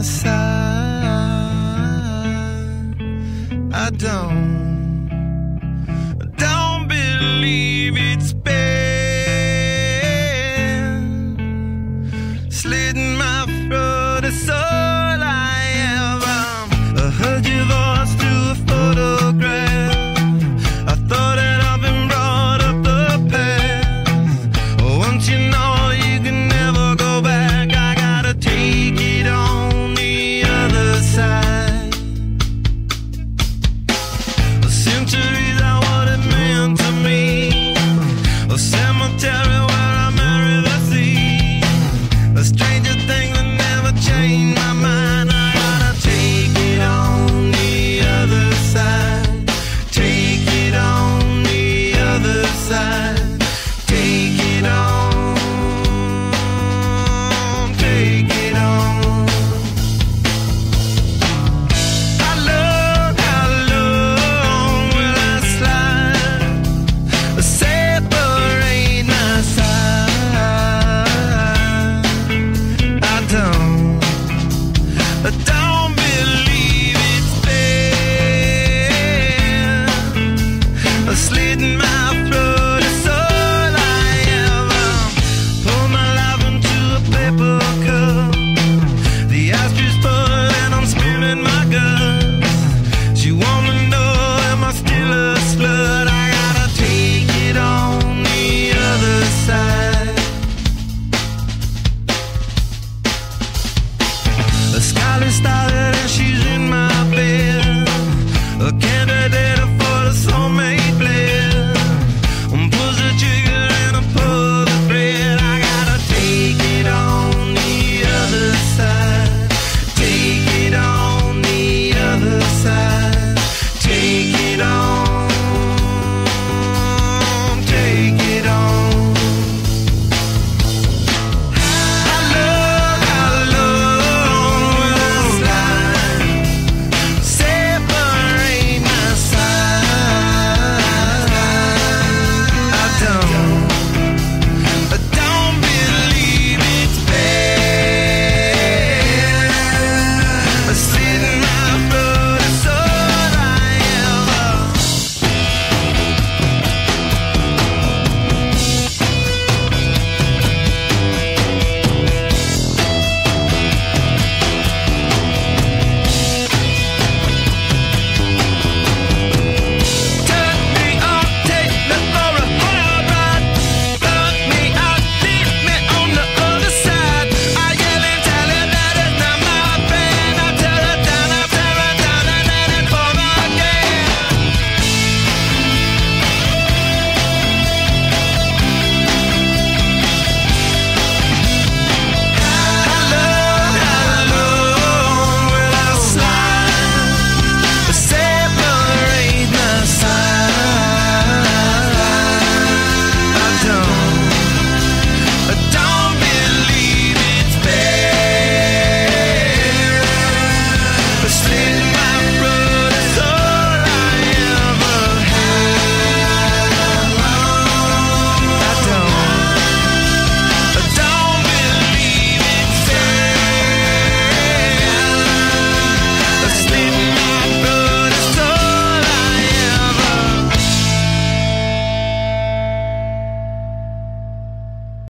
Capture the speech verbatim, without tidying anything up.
my side. I don't, don't believe it's been slitting my throat. It's all I am. I'm, I heard your voice through a photograph. I thought that I've been brought up the past. Oh, won't you know? Está